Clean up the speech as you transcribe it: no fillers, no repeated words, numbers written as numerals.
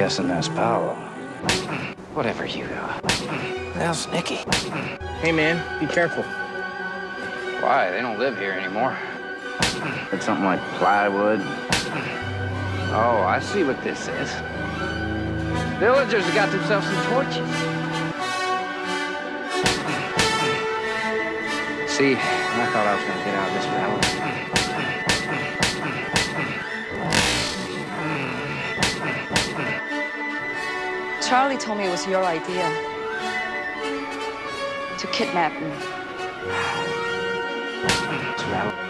guessing that's Paolo. Whatever, Hugo. That's Nikki. Hey, man, be careful. Why? They don't live here anymore. It's something like plywood. Oh, I see what this is. Villagers have got themselves some torches. See, I thought I was going to get out of this battle. Charlie told me it was your idea to kidnap me.